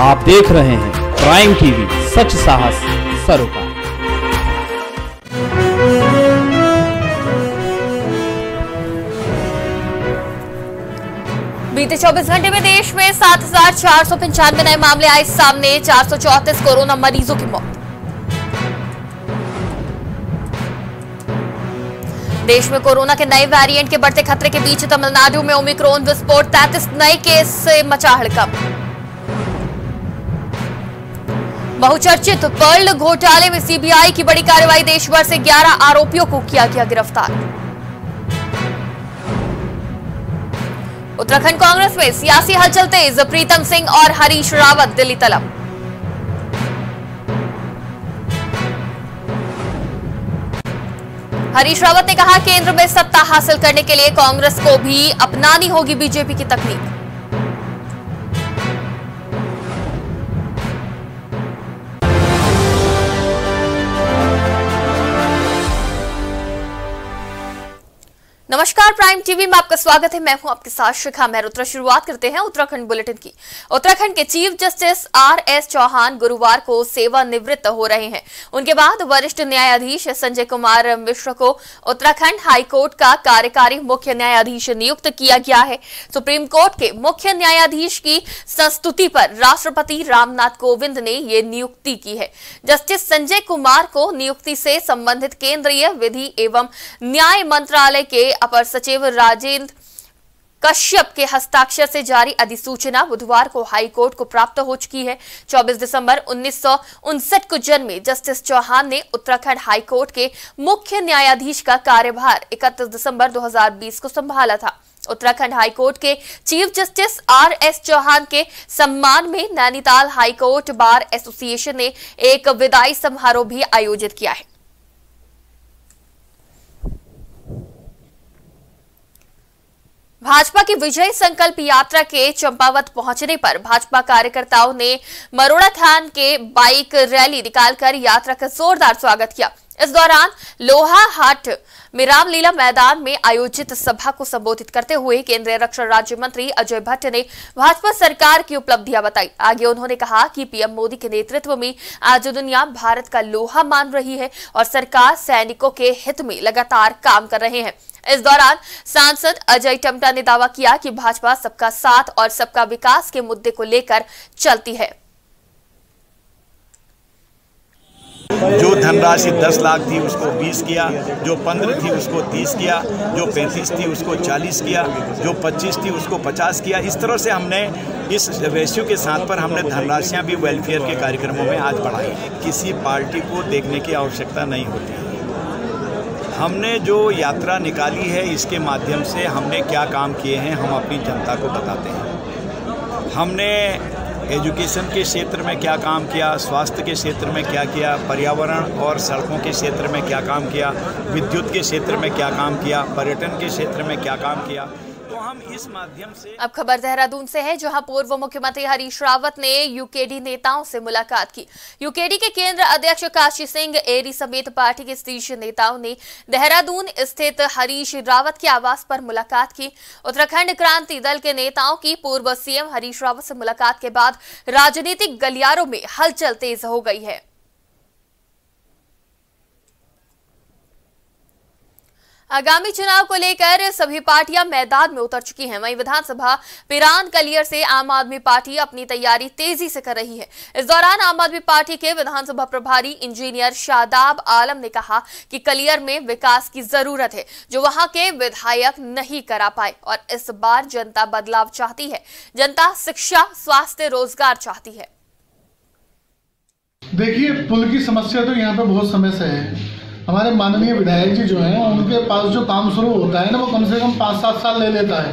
आप देख रहे हैं प्राइम टीवी, सच साहस सरोकार। बीते 24 घंटे में देश में 7,495 नए मामले आए सामने, 434 कोरोना मरीजों की मौत। देश में कोरोना के नए वेरिएंट के बढ़ते खतरे के बीच तमिलनाडु में ओमिक्रॉन विस्फोट, 33 नए केस से मचा हड़कंप। बहुचर्चित पर्ल घोटाले में सीबीआई की बड़ी कार्रवाई, देश भर से 11 आरोपियों को किया गया गिरफ्तार। उत्तराखंड कांग्रेस में सियासी हलचल तेज, प्रीतम सिंह और हरीश रावत दिल्ली तलब। हरीश रावत ने कहा केंद्र में सत्ता हासिल करने के लिए कांग्रेस को भी अपनानी होगी बीजेपी की तकनीक। नमस्कार, प्राइम टीवी में आपका स्वागत है। मैं हूं आपके साथ शिखा मेहरोत्रा। शुरुआत करते हैं उत्तराखंड बुलेटिन की। उत्तराखंड के चीफ जस्टिस RS चौहान गुरुवार को सेवानिवृत्त हो रहे हैं। उनके बाद वरिष्ठ न्यायाधीश संजय कुमार मिश्रा को उत्तराखंड हाईकोर्ट का कार्यकारी मुख्य न्यायाधीश नियुक्त किया गया है। सुप्रीम कोर्ट के मुख्य न्यायाधीश की संस्तुति पर राष्ट्रपति रामनाथ कोविंद ने ये नियुक्ति की है। जस्टिस संजय कुमार को नियुक्ति से संबंधित केंद्रीय विधि एवं न्याय मंत्रालय के अपर सचिव राजेंद्र कश्यप के हस्ताक्षर से जारी अधिसूचना बुधवार को हाईकोर्ट को प्राप्त हो चुकी है। 24 दिसंबर 1959 को जन्मे जस्टिस चौहान ने उत्तराखंड हाईकोर्ट के मुख्य न्यायाधीश का कार्यभार 31 दिसंबर 2020 को संभाला था। उत्तराखंड हाईकोर्ट के चीफ जस्टिस RS चौहान के सम्मान में नैनीताल हाईकोर्ट बार एसोसिएशन ने एक विदाई समारोह भी आयोजित किया है। भाजपा की विजय संकल्प यात्रा के चंपावत पहुंचने पर भाजपा कार्यकर्ताओं ने मरोड़ा थान के बाइक रैली निकालकर यात्रा का जोरदार स्वागत किया। इस दौरान लोहा हाट में रामलीला मैदान में आयोजित सभा को संबोधित करते हुए केंद्रीय रक्षा राज्य मंत्री अजय भट्ट ने भाजपा सरकार की उपलब्धियां बताई। आगे उन्होंने कहा कि पीएम मोदी के नेतृत्व में आज दुनिया भारत का लोहा मान रही है और सरकार सैनिकों के हित में लगातार काम कर रहे हैं। इस दौरान सांसद अजय टमटा ने दावा किया कि भाजपा सबका साथ और सबका विकास के मुद्दे को लेकर चलती है। जो धनराशि 10 लाख थी उसको 20 किया, जो 15 थी उसको 30 किया, जो 35 थी उसको 40 किया, जो 25 थी उसको 50 किया। इस तरह से हमने इस रेशियो के साथ पर हमने धनराशियां भी वेलफेयर के कार्यक्रमों में आज बढ़ाई। किसी पार्टी को देखने की आवश्यकता नहीं होती। हमने जो यात्रा निकाली है इसके माध्यम से हमने क्या काम किए हैं हम अपनी जनता को बताते हैं। हमने एजुकेशन के क्षेत्र में क्या काम किया, स्वास्थ्य के क्षेत्र में क्या किया, पर्यावरण और सड़कों के क्षेत्र में क्या काम किया, विद्युत के क्षेत्र में क्या काम किया, पर्यटन के क्षेत्र में क्या काम किया, तो हम इस माध्यम से। अब खबर देहरादून से है, जहां पूर्व मुख्यमंत्री हरीश रावत ने यूकेडी नेताओं से मुलाकात की। यूकेडी के केंद्र अध्यक्ष काशी सिंह एरी समेत पार्टी के शीर्ष नेताओं ने देहरादून स्थित हरीश रावत के आवास पर मुलाकात की। उत्तराखंड क्रांति दल के नेताओं की पूर्व सीएम हरीश रावत से मुलाकात के बाद राजनीतिक गलियारों में हलचल तेज हो गई है। आगामी चुनाव को लेकर सभी पार्टियां मैदान में उतर चुकी हैं। वहीं विधानसभा पिरान कलियर से आम आदमी पार्टी अपनी तैयारी तेजी से कर रही है। इस दौरान आम आदमी पार्टी के विधानसभा प्रभारी इंजीनियर शादाब आलम ने कहा कि कलियर में विकास की जरूरत है जो वहां के विधायक नहीं करा पाए और इस बार जनता बदलाव चाहती है। जनता शिक्षा, स्वास्थ्य, रोजगार चाहती है। देखिए, पुल की समस्या तो यहाँ पे बहुत समय से है। हमारे माननीय विधायक जी जो हैं उनके पास जो काम शुरू होता है ना वो कम से कम 5-7 साल ले लेता है।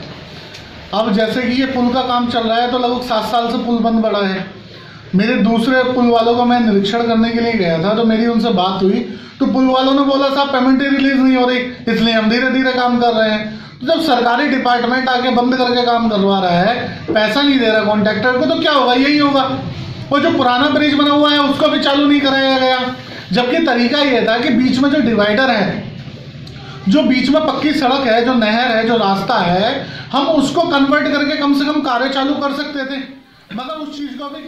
अब जैसे कि ये पुल का काम चल रहा है तो लगभग 7 साल से पुल बंद पड़ा है। मेरे दूसरे पुल वालों को मैं निरीक्षण करने के लिए गया था तो मेरी उनसे बात हुई तो पुल वालों ने बोला साहब पेमेंट ही रिलीज नहीं हो रही इसलिए हम धीरे धीरे काम कर रहे हैं। तो जब सरकारी डिपार्टमेंट आके बंद करके काम करवा रहा है, पैसा नहीं दे रहा कॉन्ट्रैक्टर को, तो क्या होगा? यही होगा। वो जो पुराना ब्रिज बना हुआ है उसको भी चालू नहीं कराया गया, जबकि तरीका यह था कि बीच में जो डिवाइडर है, जो बीच में पक्की सड़क है, जो नहर है, जो रास्ता है, हम उसको कन्वर्ट करके कम से कम कार्य चालू कर सकते थे। मतलब उस चीज का भी।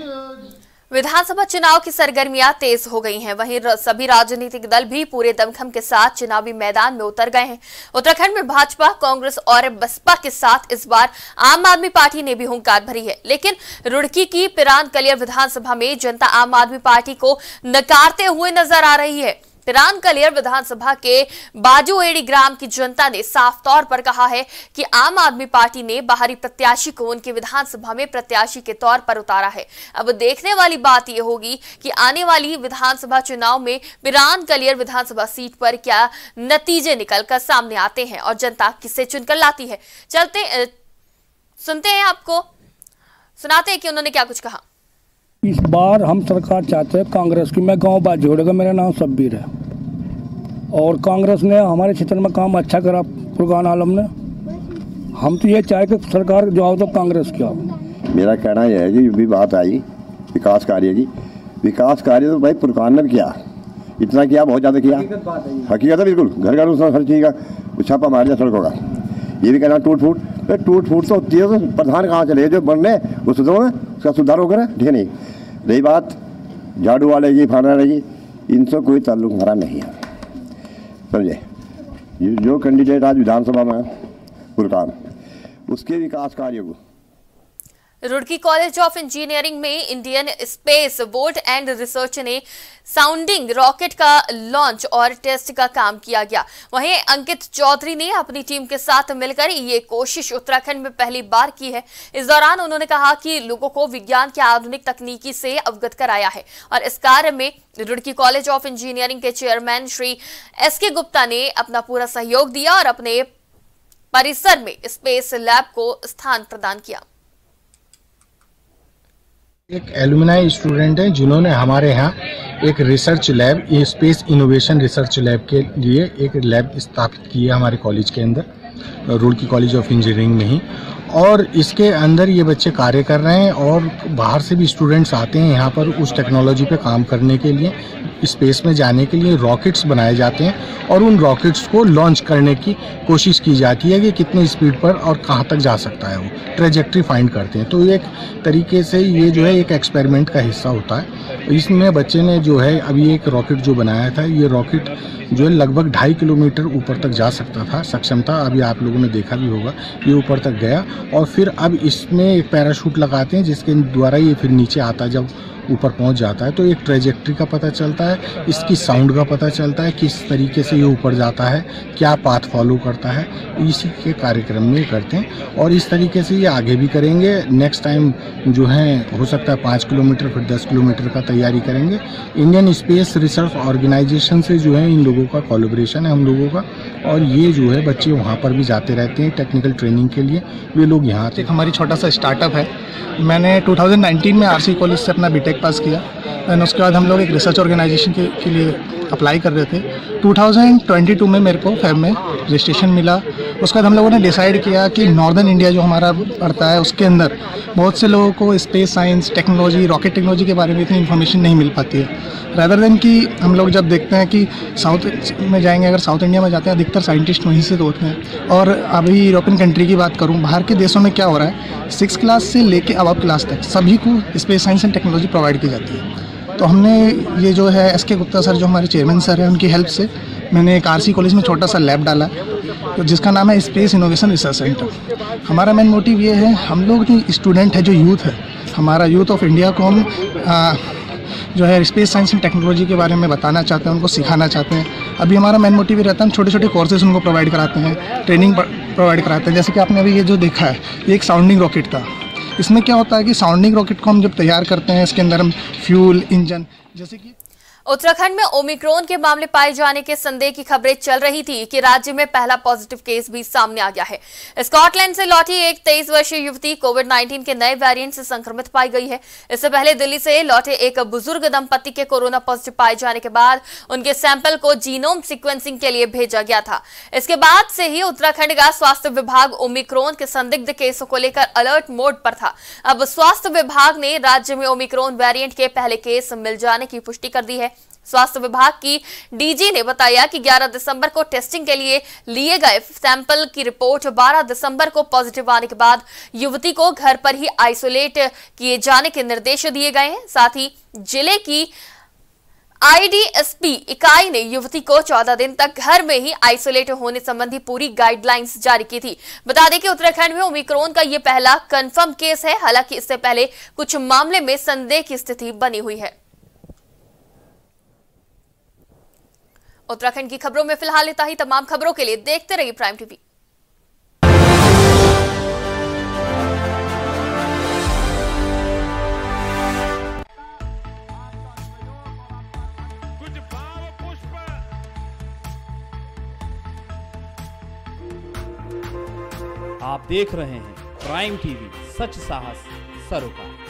विधानसभा चुनाव की सरगर्मियां तेज हो गई हैं, वहीं सभी राजनीतिक दल भी पूरे दमखम के साथ चुनावी मैदान में उतर गए हैं। उत्तराखंड में भाजपा, कांग्रेस और बसपा के साथ इस बार आम आदमी पार्टी ने भी हुंकार भरी है, लेकिन रुड़की की पिरान कलियर विधानसभा में जनता आम आदमी पार्टी को नकारते हुए नजर आ रही है। पिरान कलियर विधानसभा के बाजू एड़ी ग्राम की जनता ने साफ तौर पर कहा है कि आम आदमी पार्टी ने बाहरी प्रत्याशी को उनके विधानसभा में प्रत्याशी के तौर पर उतारा है। अब देखने वाली बात यह होगी कि आने वाली विधानसभा चुनाव में पिरान कलियर विधानसभा सीट पर क्या नतीजे निकलकर सामने आते हैं और जनता किसे चुनकर लाती है। सुनते हैं, आपको सुनाते हैं कि उन्होंने क्या कुछ कहा। इस बार हम सरकार चाहते हैं कांग्रेस की। मैं गाँव बात जोड़ेगा, मेरा नाम शब्बीर है और कांग्रेस ने हमारे क्षेत्र में काम अच्छा करा फुरकान आलम ने। हम तो ये चाहे कि सरकार जो आओ तो कांग्रेस की आओ। मेरा कहना यह है जी, भी बात आई विकास कार्य की, विकास कार्य तो भाई फुरकान ने किया, इतना किया, बहुत ज़्यादा किया, हकीकत है बिल्कुल, घर घर उसका हर चीज़ का छापा मार दिया सड़कों का। ये भी कहना टूट फूट, टूट फूट तो होती है, तो प्रधान कहाँ चले जो बनने वो सुधरो ना, उसका सुधार होकर है, ठीक है। नहीं रही बात झाड़ू वाले की, फाना रहेगी, इनसे कोई ताल्लुक हमारा नहीं है, समझे। जो कैंडिडेट आज विधानसभा में फुरकान, उसके विकास कार्य को। रुड़की कॉलेज ऑफ इंजीनियरिंग में Indian space board and research ने साउंडिंग रॉकेट का लॉन्च और टेस्ट का काम किया गया। वहीं अंकित चौधरी ने अपनी टीम के साथ मिलकर ये कोशिश उत्तराखंड में पहली बार की है। इस दौरान उन्होंने कहा कि लोगों को विज्ञान की आधुनिक तकनीकी से अवगत कराया है और इस कार्य में रुड़की कॉलेज ऑफ इंजीनियरिंग के चेयरमैन श्री SK गुप्ता ने अपना पूरा सहयोग दिया और अपने परिसर में स्पेस लैब को स्थान प्रदान किया। एक एलुमनाई स्टूडेंट हैं जिन्होंने हमारे यहाँ एक research lab, space innovation research lab के लिए एक लैब स्थापित की है हमारे कॉलेज के अंदर, रूड़की कॉलेज ऑफ इंजीनियरिंग में ही। और इसके अंदर ये बच्चे कार्य कर रहे हैं और बाहर से भी स्टूडेंट्स आते हैं यहाँ पर उस टेक्नोलॉजी पे काम करने के लिए। स्पेस में जाने के लिए रॉकेट्स बनाए जाते हैं और उन रॉकेट्स को लॉन्च करने की कोशिश की जाती है कि कितनी स्पीड पर और कहाँ तक जा सकता है, वो ट्रेजेक्ट्री फाइंड करते हैं। तो एक तरीके से ये जो है एक एक्सपेरिमेंट का हिस्सा होता है। इसमें बच्चे ने जो है अभी एक रॉकेट जो बनाया था, ये रॉकेट जो है लगभग 2.5 किलोमीटर ऊपर तक जा सकता था, सक्षम था, अभी आप लोगों ने देखा भी होगा, ये ऊपर तक गया। और फिर अब इसमें एक पैराशूट लगाते हैं जिसके द्वारा ये फिर नीचे आता है। जब ऊपर पहुंच जाता है तो एक ट्रेजेक्ट्री का पता चलता है, इसकी साउंड का पता चलता है, किस तरीके से ये ऊपर जाता है, क्या पाथ फॉलो करता है, इसी के कार्यक्रम में करते हैं। और इस तरीके से ये आगे भी करेंगे। नेक्स्ट टाइम जो है हो सकता है 5 किलोमीटर फिर 10 किलोमीटर का तैयारी करेंगे। इंडियन स्पेस रिसर्च ऑर्गेनाइजेशन से जो है इन लोगों का कोलैबोरेशन है हम लोगों का, और ये जो है बच्चे वहाँ पर भी जाते रहते हैं टेक्निकल ट्रेनिंग के लिए, वे लोग यहाँ आते हैं। हमारी छोटा सा स्टार्टअप है। मैंने 2019 में RC कॉलेज से अपना BTech पास किया और उसके बाद हम लोग एक रिसर्च ऑर्गेनाइजेशन के लिए अप्लाई कर रहे थे। 2022 में मेरे को फैब में रजिस्ट्रेशन मिला। उसके बाद हम लोगों ने डिसाइड किया कि नॉर्दर्न इंडिया जो हमारा पड़ता है उसके अंदर बहुत से लोगों को space science, technology, rocket technology के बारे में इतनी इन्फॉर्मेशन नहीं मिल पाती है। रैदर देन कि हम लोग जब देखते हैं कि साउथ में जाएंगे, अगर साउथ इंडिया में जाते हैं अधिकतर साइंटिस्ट वहीं से होते हैं। और अभी यूरोपियन कंट्री की बात करूँ, बाहर के देशों में क्या हो रहा है, 6 क्लास से लेकर अबव क्लास तक सभी को space science and technology provide की जाती है। तो हमने ये जो है SK गुप्ता सर जो हमारे चेयरमैन सर हैं, उनकी हेल्प से मैंने एक RC कॉलेज में छोटा सा लैब डाला तो जिसका नाम है स्पेस इनोवेशन रिसर्च सेंटर। हमारा मेन मोटिव ये है, हम लोग जो स्टूडेंट है, जो यूथ है, हमारा यूथ ऑफ इंडिया को हम जो है स्पेस साइंस एंड टेक्नोलॉजी के बारे में बताना चाहते हैं, उनको सिखाना चाहते हैं। अभी हमारा मेन मोटिव ये रहता है, हम छोटे छोटे कोर्सेज उनको प्रोवाइड कराते हैं, ट्रेनिंग प्रोवाइड कराते हैं। जैसे कि आपने अभी ये जो देखा है, ये एक साउंडिंग रॉकेट था। इसमें क्या होता है कि साउंडिंग रॉकेट को हम जब तैयार करते हैं, इसके अंदर हम फ्यूल, इंजन, जैसे कि उत्तराखंड में ओमिक्रॉन के मामले पाए जाने के संदेह की खबरें चल रही थी कि राज्य में पहला पॉजिटिव केस भी सामने आ गया है। स्कॉटलैंड से लौटी एक 23 वर्षीय युवती कोविड-19 के नए वेरिएंट से संक्रमित पाई गई है। इससे पहले दिल्ली से लौटे एक बुजुर्ग दंपति के कोरोना पॉजिटिव पाए जाने के बाद उनके सैंपल को जीनोम सिक्वेंसिंग के लिए भेजा गया था। इसके बाद से ही उत्तराखंड का स्वास्थ्य विभाग ओमिक्रॉन के संदिग्ध केसों को लेकर अलर्ट मोड पर था। अब स्वास्थ्य विभाग ने राज्य में ओमिक्रॉन वेरिएंट के पहले केस मिल जाने की पुष्टि कर दी है। स्वास्थ्य विभाग की डीजी ने बताया कि 11 दिसंबर को टेस्टिंग के लिए लिए गए सैंपल की रिपोर्ट 12 दिसंबर को पॉजिटिव आने के बाद युवती को घर पर ही आइसोलेट किए जाने के निर्देश दिए गए हैं। साथ ही जिले की IDSP इकाई ने युवती को 14 दिन तक घर में ही आइसोलेट होने संबंधी पूरी गाइडलाइंस जारी की थी। बता दें कि उत्तराखंड में ओमिक्रॉन का यह पहला कंफर्म केस है, हालांकि इससे पहले कुछ मामले में संदेह की स्थिति बनी हुई है। उत्तराखंड की खबरों में फिलहाल इतना ही। तमाम खबरों के लिए देखते रहिए प्राइम टीवी। आप देख रहे हैं प्राइम टीवी, सच साहस सरोकार।